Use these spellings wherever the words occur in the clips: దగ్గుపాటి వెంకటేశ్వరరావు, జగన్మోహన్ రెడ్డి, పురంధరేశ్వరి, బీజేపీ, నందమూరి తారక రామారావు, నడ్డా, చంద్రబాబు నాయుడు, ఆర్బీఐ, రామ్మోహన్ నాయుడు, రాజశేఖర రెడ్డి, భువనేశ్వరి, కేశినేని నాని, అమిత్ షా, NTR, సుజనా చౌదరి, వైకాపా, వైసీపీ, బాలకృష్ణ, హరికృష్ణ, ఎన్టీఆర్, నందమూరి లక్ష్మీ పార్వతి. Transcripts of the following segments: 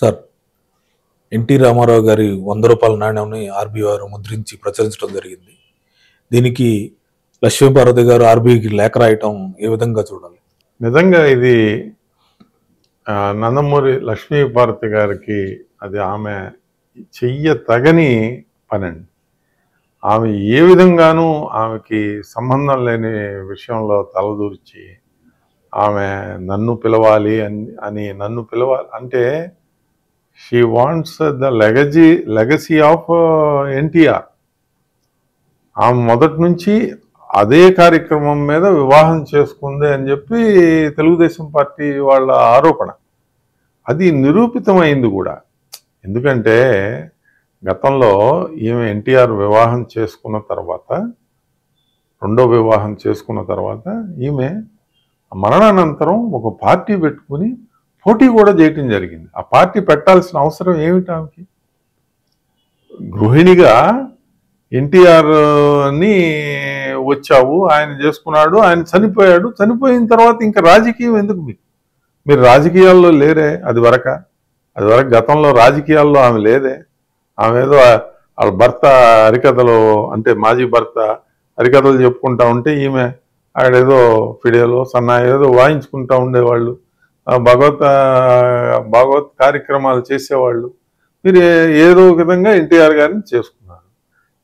Sir, NT Ramarao గారి 100 రూపాయల నాణ్యంని RB వారు ముద్రించి ప్రచురించడం జరిగింది. దీనికి లక్ష్మీ పార్వతి గారు ఆర్బీకి లేఖ రాయటం ఏ విధంగా చూడాలి? నిజంగా ఇది నందమూరి లక్ష్మీ పార్వతి గారికి అది ఆమె చెయ్య తగని పని అండి. ఆమె ఏ విధంగానూ ఆమెకి సంబంధం లేని విషయంలో తలదూర్చి ఆమె నన్ను పిలవాలి అని నన్ను పిలవాలి అంటే she wants the legacy of NTR. ఆమె మొదటి నుంచి అదే కార్యక్రమం మీద వివాహం చేసుకుంది అని చెప్పి తెలుగుదేశం పార్టీ వాళ్ళ ఆరోపణ. అది నిరూపితమైంది కూడా. ఎందుకంటే గతంలో ఈమె ఎన్టీఆర్ వివాహం చేసుకున్న తర్వాత, రెండో వివాహం చేసుకున్న తర్వాత ఈమె మరణానంతరం ఒక పార్టీ పెట్టుకుని పోటీ కూడా చేయటం జరిగింది. ఆ పార్టీ పెట్టాల్సిన అవసరం ఏమిటి? ఆమెకి గృహిణిగా ఎన్టీఆర్ని వచ్చావు, ఆయన చేసుకున్నాడు, ఆయన చనిపోయాడు. చనిపోయిన తర్వాత ఇంకా రాజకీయం ఎందుకు? మీరు రాజకీయాల్లో లేరే. అది వరకు గతంలో రాజకీయాల్లో ఆమె లేదే. ఆమె ఏదో వాళ్ళ భర్త హరికథలు అంటే మాజీ భర్త హరికథలు చెప్పుకుంటా ఉంటే ఈమె ఆడేదో ఫిడేలో సన్నాయి ఏదో వాయించుకుంటా ఉండేవాళ్ళు, భాగవత్ కార్యక్రమాలు చేసేవాళ్ళు. మీరు ఏదో విధంగా ఎన్టీఆర్ గారిని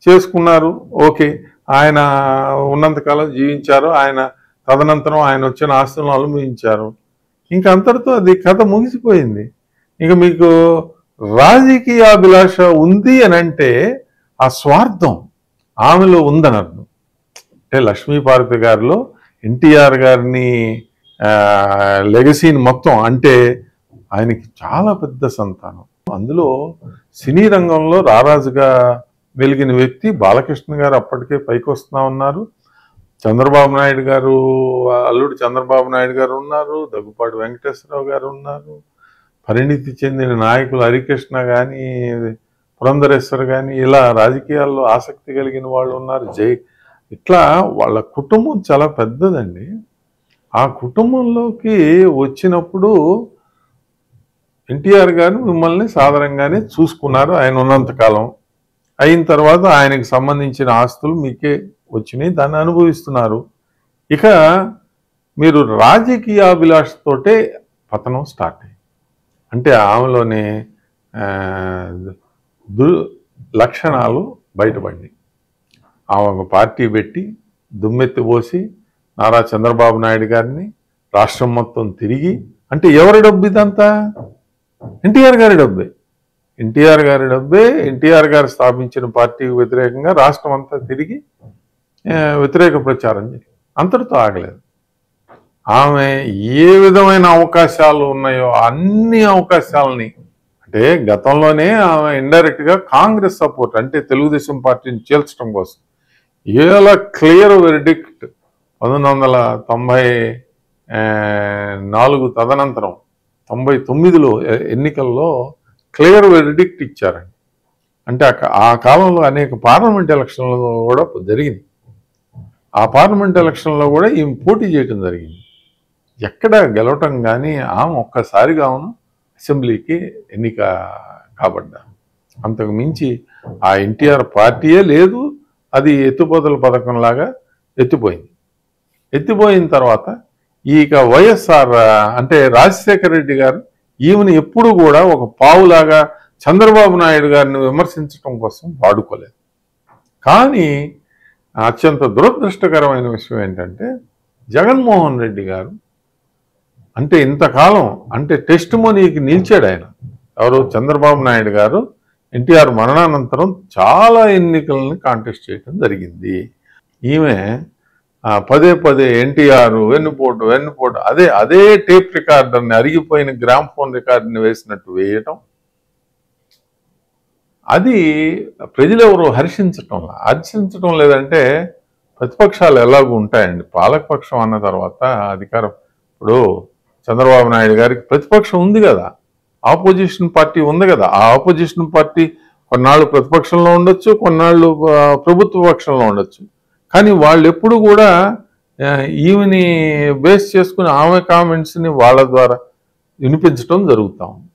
చేసుకున్నారు. ఓకే, ఆయన ఉన్నంతకాలం జీవించారు. ఆయన తదనంతరం ఆయన వచ్చిన ఆస్తులను అనుభవించారు. ఇంక అంతటితో అది కథ ముగిసిపోయింది. ఇంక మీకు రాజకీయాభిలాష ఉంది అని అంటే ఆ స్వార్థం ఆమెలో ఉందని అర్థం. అంటే లక్ష్మీపార్వతి గారిలో ఎన్టీఆర్ గారిని లెగసీని మొత్తం అంటే ఆయనకి చాలా పెద్ద సంతానం. అందులో సినీ రంగంలో రారాజుగా వెలిగిన వ్యక్తి బాలకృష్ణ గారు అప్పటికే పైకి వస్తూ ఉన్నారు. చంద్రబాబు నాయుడు గారు, అల్లుడు చంద్రబాబు నాయుడు గారు ఉన్నారు, దగ్గుపాటి వెంకటేశ్వరరావు గారు ఉన్నారు, పరిణితి చెందిన నాయకులు హరికృష్ణ కానీ పురంధరేశ్వర్ కానీ ఇలా రాజకీయాల్లో ఆసక్తి కలిగిన వాళ్ళు ఉన్నారు. ఇట్లా వాళ్ళ కుటుంబం చాలా పెద్దదండి. ఆ కుటుంబంలోకి వచ్చినప్పుడు ఎన్టీఆర్ గారు మిమ్మల్ని సాధారణంగానే చూసుకున్నారు ఆయన ఉన్నంతకాలం. అయిన తర్వాత ఆయనకు సంబంధించిన ఆస్తులు మీకే వచ్చినాయి, దాన్ని అనుభవిస్తున్నారు. ఇక మీరు రాజకీయాభిలాషతోటే పతనం స్టార్ట్ అయ్యింది. అంటే ఆమెలోని లక్షణాలు బయటపడినాయి. ఆమె ఒక పార్టీ పెట్టి దుమ్మెత్తిపోసి నారా చంద్రబాబు నాయుడు గారిని రాష్ట్రం మొత్తం తిరిగి, అంటే ఎవరి డబ్బు ఇదంతా? ఎన్టీఆర్ గారి డబ్బే. ఎన్టీఆర్ గారు స్థాపించిన పార్టీకి వ్యతిరేకంగా రాష్ట్రం అంతా తిరిగి వ్యతిరేక ప్రచారం చేసి అంతటితో ఆగలేదు. ఆమె ఏ విధమైన అవకాశాలు ఉన్నాయో అన్ని అవకాశాలని, అంటే గతంలోనే ఆమె ఇండైరెక్ట్గా కాంగ్రెస్ సపోర్ట్ అంటే తెలుగుదేశం పార్టీని చేల్చడం కోసం ఎలా క్లియర్ వెర్డిక్ట్ 1994 తదనంతరం 1999 ఎన్నికల్లో క్లియర్ వెర్డిక్ట్ ఇచ్చారండి. అంటే ఆ కాలంలో అనేక పార్లమెంట్ ఎలక్షన్లలో కూడా జరిగింది. ఆ పార్లమెంట్ ఎలక్షన్లో కూడా ఈమె పోటీ చేయడం జరిగింది. ఎక్కడ గెలవటం కానీ ఆమె ఒక్కసారిగా అసెంబ్లీకి ఎన్నిక కాబడ్డారు. అంతకు మించి ఆ ఎన్టీఆర్ పార్టీయే లేదు. అది ఎత్తుపోతల పథకంలాగా ఎత్తిపోయిన తర్వాత ఇక వైఎస్ఆర్ అంటే రాజశేఖర రెడ్డి గారు ఈమెను ఎప్పుడు కూడా ఒక పావులాగా చంద్రబాబు నాయుడు గారిని విమర్శించడం కోసం వాడుకోలేదు. కానీ అత్యంత దురదృష్టకరమైన విషయం ఏంటంటే జగన్మోహన్ రెడ్డి గారు అంటే ఇంతకాలం అంటే టెస్టిమోనీకి నిలిచాడు ఆయన. ఎవరు? చంద్రబాబు నాయుడు గారు ఎన్టీఆర్ మరణానంతరం చాలా ఎన్నికలను కాంటెస్ట్ చేయడం జరిగింది. ఈమె పదే ఎన్టీఆర్ వెన్నుపోటు అదే టేప్ రికార్డర్ని, అరిగిపోయిన గ్రామ్ ఫోన్ రికార్డుని వేసినట్టు వేయటం, అది ప్రజలు ఎవరు హర్షించటం లేదంటే ప్రతిపక్షాలు ఎలాగూ ఉంటాయండి. పాలకపక్షం అన్న తర్వాత అధికారం. ఇప్పుడు చంద్రబాబు నాయుడు గారికి ప్రతిపక్షం ఉంది కదా, ఆపోజిషన్ పార్టీ ఉంది కదా. ఆ ఆపోజిషన్ పార్టీ కొన్నాళ్ళు ప్రతిపక్షంలో ఉండొచ్చు, కొన్నాళ్ళు ప్రభుత్వ పక్షంలో ఉండొచ్చు. కానీ వాళ్ళు ఎప్పుడు కూడా ఈమెని బేస్ చేసుకుని ఆమె కామెంట్స్ని వాళ్ళ ద్వారా వినిపించడం జరుగుతూ ఉంది.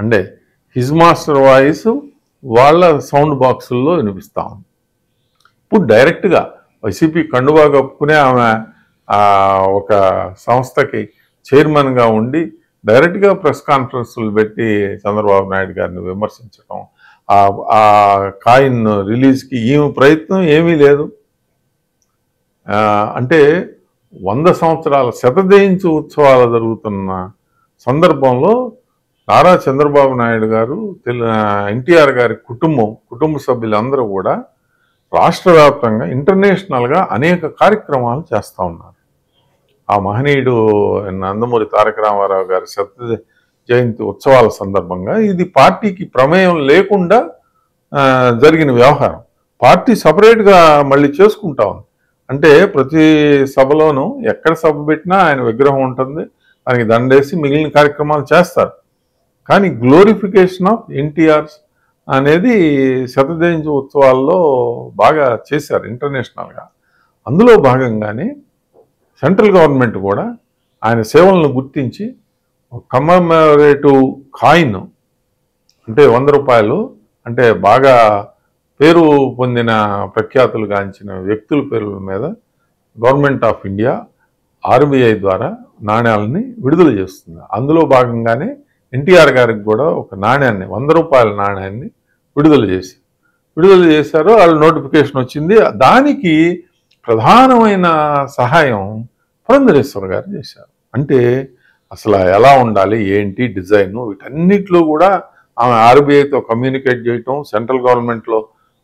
అంటే హిజ్ మాస్టర్ వాయిస్ వాళ్ళ సౌండ్ బాక్సుల్లో వినిపిస్తా ఉంది. ఇప్పుడు డైరెక్ట్గా వైసీపీ కండువా కప్పుకునే ఆమె ఒక సంస్థకి చైర్మన్గా ఉండి డైరెక్ట్గా ప్రెస్ కాన్ఫరెన్స్లు పెట్టి చంద్రబాబు నాయుడు గారిని విమర్శించడం, ఆ కాయిన్ రిలీజ్కి ఏమి ప్రయత్నం ఏమీ లేదు. అంటే 100 సంవత్సరాల శతజయంతి ఉత్సవాలు జరుగుతున్న సందర్భంలో నారా చంద్రబాబు నాయుడు గారు, ఎన్టీఆర్ గారి కుటుంబ సభ్యులందరూ కూడా రాష్ట్ర వ్యాప్తంగా ఇంటర్నేషనల్గా అనేక కార్యక్రమాలు చేస్తూ ఉన్నారు. ఆ మహనీయుడు నందమూరి తారక రామారావు గారి శత జయంతి ఉత్సవాల సందర్భంగా ఇది పార్టీకి ప్రమేయం లేకుండా జరిగిన వ్యవహారం. పార్టీ సపరేట్గా మళ్ళీ చేసుకుంటా ఉంది. అంటే ప్రతి సభలోనూ ఎక్కడ సభ పెట్టినా ఆయన విగ్రహం ఉంటుంది, దానికి దండేసి మిగిలిన కార్యక్రమాలు చేస్తారు. కానీ గ్లోరిఫికేషన్ ఆఫ్ ఎన్టీఆర్ అనేది శతజయంతి ఉత్సవాల్లో బాగా చేశారు ఇంటర్నేషనల్గా. అందులో భాగంగానే సెంట్రల్ గవర్నమెంట్ కూడా ఆయన సేవలను గుర్తించి కమమరేటివ్ కాయిన్, అంటే 100 రూపాయలు, అంటే బాగా పేరు పొందిన ప్రఖ్యాతులు గాంచిన వ్యక్తుల పేర్ల మీద గవర్నమెంట్ ఆఫ్ ఇండియా ఆర్బీఐ ద్వారా నాణ్యాలని విడుదల చేస్తుంది. అందులో భాగంగానే ఎన్టీఆర్ గారికి కూడా ఒక నాణ్యాన్ని, 100 రూపాయల నాణ్యాన్ని విడుదల చేశారు. వాళ్ళ నోటిఫికేషన్ వచ్చింది. దానికి ప్రధానమైన సహాయం పురంధరేశ్వరి గారు చేశారు. అంటే అసలు ఎలా ఉండాలి, ఏంటి డిజైన్, వీటన్నిటిలో కూడా ఆమె ఆర్బీఐతో కమ్యూనికేట్ చేయటం, సెంట్రల్ గవర్నమెంట్లో,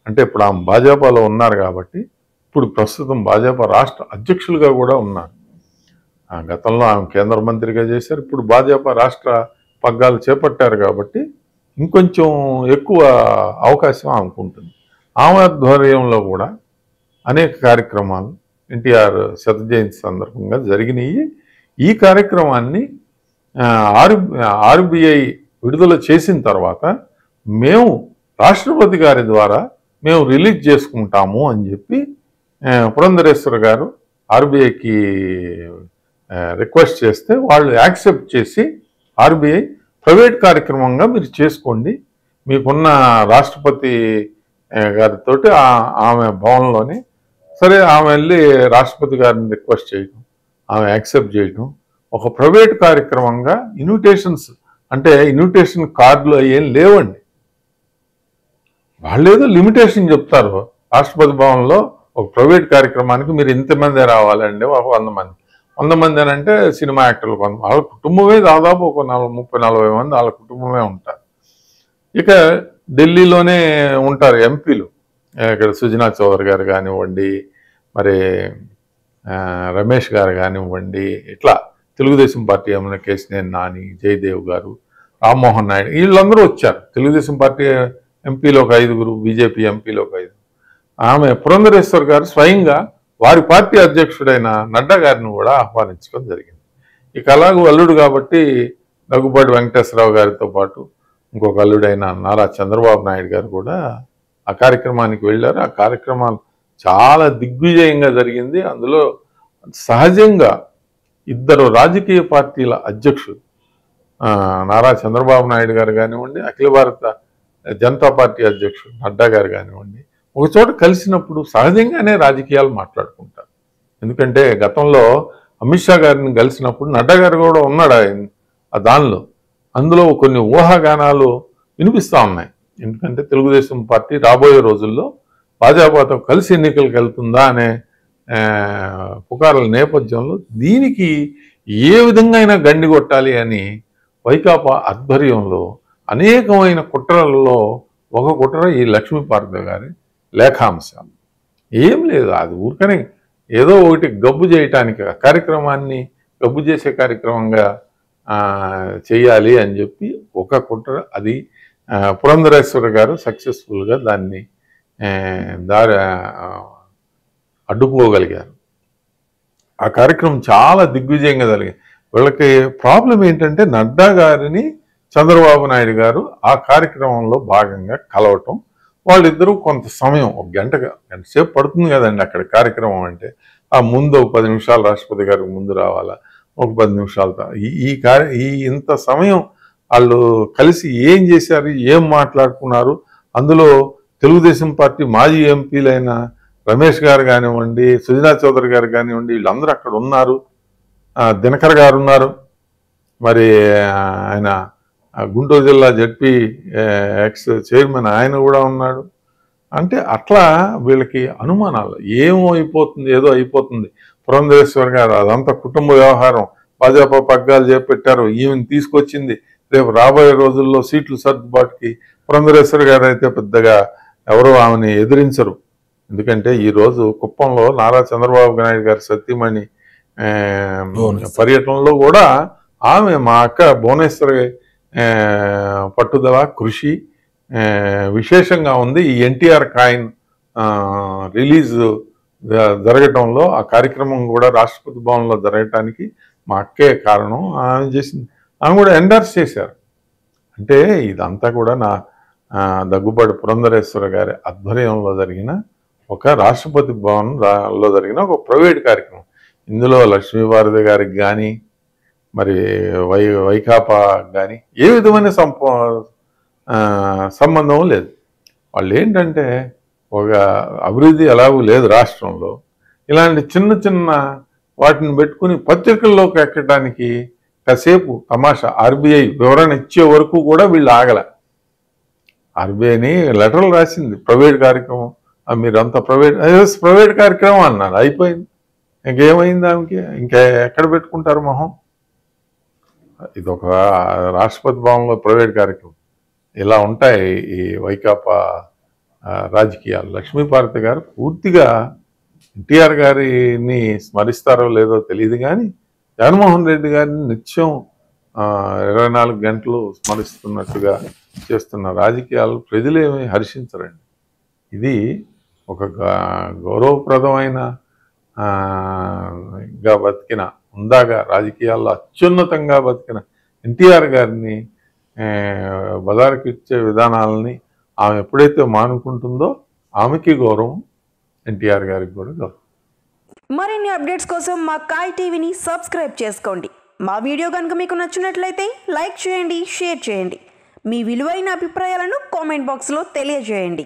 అంటే ఇప్పుడు ఆమె భాజపాలో ఉన్నారు కాబట్టి, ఇప్పుడు ప్రస్తుతం భాజపా రాష్ట్ర అధ్యక్షులుగా కూడా ఉన్నారు. గతంలో ఆమె కేంద్ర మంత్రిగా చేశారు, ఇప్పుడు భాజపా రాష్ట్ర పగ్గాలు చేపట్టారు కాబట్టి ఇంకొంచెం ఎక్కువ అవకాశం ఆమెకు ఉంటుంది. ఆమె ఆధ్వర్యంలో కూడా అనేక కార్యక్రమాలు ఎన్టీఆర్ శతజయంతి సందర్భంగా జరిగినాయి. ఈ కార్యక్రమాన్ని ఆర్బీఐ విడుదల చేసిన తర్వాత మేము రాష్ట్రపతి గారి ద్వారా మేము రిలీజ్ చేసుకుంటాము అని చెప్పి పురంధరేశ్వరి గారు ఆర్బీఐకి రిక్వెస్ట్ చేస్తే వాళ్ళు యాక్సెప్ట్ చేసి ఆర్బీఐ ప్రైవేట్ కార్యక్రమంగా మీరు చేసుకోండి, మీకున్న రాష్ట్రపతి గారితో ఆమె భవన్లోనే సరే ఆమె వెళ్ళి రాష్ట్రపతి గారిని రిక్వెస్ట్ చేయటం, ఆమె యాక్సెప్ట్ చేయటం, ఒక ప్రైవేట్ కార్యక్రమంగా ఇన్విటేషన్స్, అంటే ఇన్విటేషన్ కార్డులు ఏం లేవండి, వాళ్ళేదో లిమిటేషన్ చెప్తారు. రాష్ట్రపతి భవన్లో ఒక ప్రైవేట్ కార్యక్రమానికి మీరు ఇంతమందే రావాలండి, 100 మంది, 100 మంది అని అంటే సినిమా యాక్టర్లు కొంత, వాళ్ళ కుటుంబమే దాదాపు ఒక 30-40 మంది వాళ్ళ కుటుంబమే ఉంటారు. ఇక ఢిల్లీలోనే ఉంటారు ఎంపీలు, ఇక్కడ సుజనా చౌదరి గారు కానివ్వండి, మరి రమేష్ గారు కానివ్వండి, ఇట్లా తెలుగుదేశం పార్టీ ఎమ్మెల్యే కేశినేని నాని, జయదేవ్ గారు, రామ్మోహన్ నాయుడు, వీళ్ళందరూ వచ్చారు. తెలుగుదేశం పార్టీ ఎంపీలు ఒక 5గురు, బీజేపీ ఎంపీలు ఒక 5. ఆమె పురంధరేశ్వరి గారు స్వయంగా వారి పార్టీ అధ్యక్షుడైన నడ్డా గారిని కూడా ఆహ్వానించడం జరిగింది. ఇక అలాగూ అల్లుడు కాబట్టి దగ్గుబాటి వెంకటేశ్వరరావు గారితో పాటు ఇంకొక అల్లుడైన నారా చంద్రబాబు నాయుడు గారు కూడా ఆ కార్యక్రమానికి వెళ్ళారు. ఆ కార్యక్రమాలు చాలా దిగ్విజయంగా జరిగింది. అందులో సహజంగా ఇద్దరు రాజకీయ పార్టీల అధ్యక్షులు, నారా చంద్రబాబు నాయుడు గారు కానివ్వండి, అఖిల భారత జనతా పార్టీ అధ్యక్షుడు నడ్డా గారు కానివ్వండి, ఒకచోట కలిసినప్పుడు సహజంగానే రాజకీయాలు మాట్లాడుకుంటారు. ఎందుకంటే గతంలో అమిత్ షా గారిని కలిసినప్పుడు నడ్డా గారు కూడా ఉన్నాడు ఆ దానిలో. అందులో కొన్ని ఊహాగానాలు వినిపిస్తూ ఉన్నాయి. ఎందుకంటే తెలుగుదేశం పార్టీ రాబోయే రోజుల్లో భాజపాతో కలిసి ఎన్నికలకు వెళ్తుందా అనే పుకార్ల నేపథ్యంలో దీనికి ఏ విధంగా అయినా గండి కొట్టాలి అని వైకాపా ఆధ్వర్యంలో అనేకమైన కుట్రలలో ఒక కుట్ర ఈ లక్ష్మీ పార్వతి గారి లేఖాంశాలు. ఏం లేదు, అది ఊరికనే ఏదో ఒకటి గబ్బు చేయటానికి, ఆ కార్యక్రమాన్ని గబ్బు చేసే కార్యక్రమంగా చేయాలి అని చెప్పి ఒక కుట్ర. అది పురంధరేశ్వరి గారు సక్సెస్ఫుల్గా దాన్ని అడ్డుకోగలిగారు. ఆ కార్యక్రమం చాలా దిగ్విజయంగా జరిగింది. వీళ్ళకి ప్రాబ్లం ఏంటంటే నడ్డా గారిని చంద్రబాబు నాయుడు గారు ఆ కార్యక్రమంలో భాగంగా కలవటం, వాళ్ళిద్దరూ కొంత సమయం, ఒక గంటసేపు పడుతుంది కదండి అక్కడ కార్యక్రమం అంటే. ఆ ముందు ఒక 10 నిమిషాలు రాష్ట్రపతి గారికి ముందు రావాలా, ఒక 10 నిమిషాలు ఈ ఇంత సమయం వాళ్ళు కలిసి ఏం చేశారు, ఏం మాట్లాడుకున్నారు, అందులో తెలుగుదేశం పార్టీ మాజీ ఎంపీలైన రమేష్ గారు కానివ్వండి, సుజనా చౌదరి గారు కానివ్వండి, వీళ్ళందరూ అక్కడ ఉన్నారు. దినకర్ గారు ఉన్నారు, మరి ఆయన గుంటూరు జిల్లా జడ్పీ ఎక్స్ చైర్మన్ ఆయన కూడా ఉన్నాడు. అంటే అట్లా వీళ్ళకి అనుమానాలు, ఏమో అయిపోతుంది, ఏదో అయిపోతుంది. పురంధేశ్వరి గారు అదంతా కుటుంబ వ్యవహారం, భాజపా పగ్గాలు చేపట్టారు, ఈమెను తీసుకొచ్చింది, రేపు రాబోయే రోజుల్లో సీట్లు సర్దుబాటుకి పురంధేశ్వరి గారు అయితే పెద్దగా ఎవరో ఆమెని ఎదిరించరు. ఎందుకంటే ఈరోజు కుప్పంలో నారా చంద్రబాబు నాయుడు గారి సత్యమణి పర్యటనలో కూడా ఆమె, మా అక్క భువనేశ్వరి పట్టుదల కృషి విశేషంగా ఉంది. ఈ ఎన్టీఆర్ కాయిన్ రిలీజ్ జరగటంలో, ఆ కార్యక్రమం కూడా రాష్ట్రపతి భవన్లో జరగటానికి మా అక్కే కారణం. ఆమె చేసింది, ఆమె కూడా ఎండార్స్ చేశారు. అంటే ఇదంతా కూడా నా దగ్గుబాటి పురంధరేశ్వర గారి ఆధ్వర్యంలో జరిగిన ఒక రాష్ట్రపతి భవన్లో జరిగిన ఒక ప్రైవేట్ కార్యక్రమం. ఇందులో లక్ష్మీ పార్వతి గారికి కానీ, మరి వైకాపా కానీ ఏ విధమైన సంబంధం లేదు. వాళ్ళు ఏంటంటే ఒక అభివృద్ధి ఎలాగూ లేదు రాష్ట్రంలో, ఇలాంటి చిన్న చిన్న వాటిని పెట్టుకుని పత్రికల్లోకి ఎక్కడానికి కాసేపు తమాషా. ఆర్బీఐ వివరణ ఇచ్చే వరకు కూడా వీళ్ళు ఆగల. ఆర్బీఐని లెటర్లు రాసింది, ప్రైవేట్ కార్యక్రమం, మీరంతా ప్రైవేట్ కార్యక్రమం అన్నారు, అయిపోయింది. ఇంకేమైంది ఆమెకి, ఇంకా ఎక్కడ పెట్టుకుంటారు మొహం? ఇదొక రాష్ట్రపతి భవన్లో ప్రైవేట్ కార్యక్రమం. ఇలా ఉంటాయి ఈ వైకాపా రాజకీయాలు. లక్ష్మీపార్వతి గారు పూర్తిగా ఎన్టీఆర్ గారిని స్మరిస్తారో లేదో తెలియదు కానీ జగన్మోహన్ రెడ్డి గారిని నిత్యం 24 గంటలు స్మరిస్తున్నట్టుగా చేస్తున్న రాజకీయాలు ప్రజలేమీ హర్షించరండి. ఇది ఒక గౌరవప్రదమైన గా బతికిన, ఉందాగా రాజకీయాల్లో అత్యున్నతంగా బతికిన ఎన్టీఆర్ గారిని బజారుకి ఇచ్చే విధానాలని ఆమె ఎప్పుడైతే మానుకుంటుందో ఆమెకి గౌరవం, ఎన్టీఆర్ గారికి కూడా గౌరవం. మరిన్ని అప్డేట్స్ కోసం మా కాయ్ టీవీని సబ్స్క్రైబ్ చేసుకోండి. మా వీడియో కనుక మీకు నచ్చినట్లయితే లైక్ చేయండి, షేర్ చేయండి. మీ విలువైన అభిప్రాయాలను కామెంట్ బాక్స్లో తెలియజేయండి.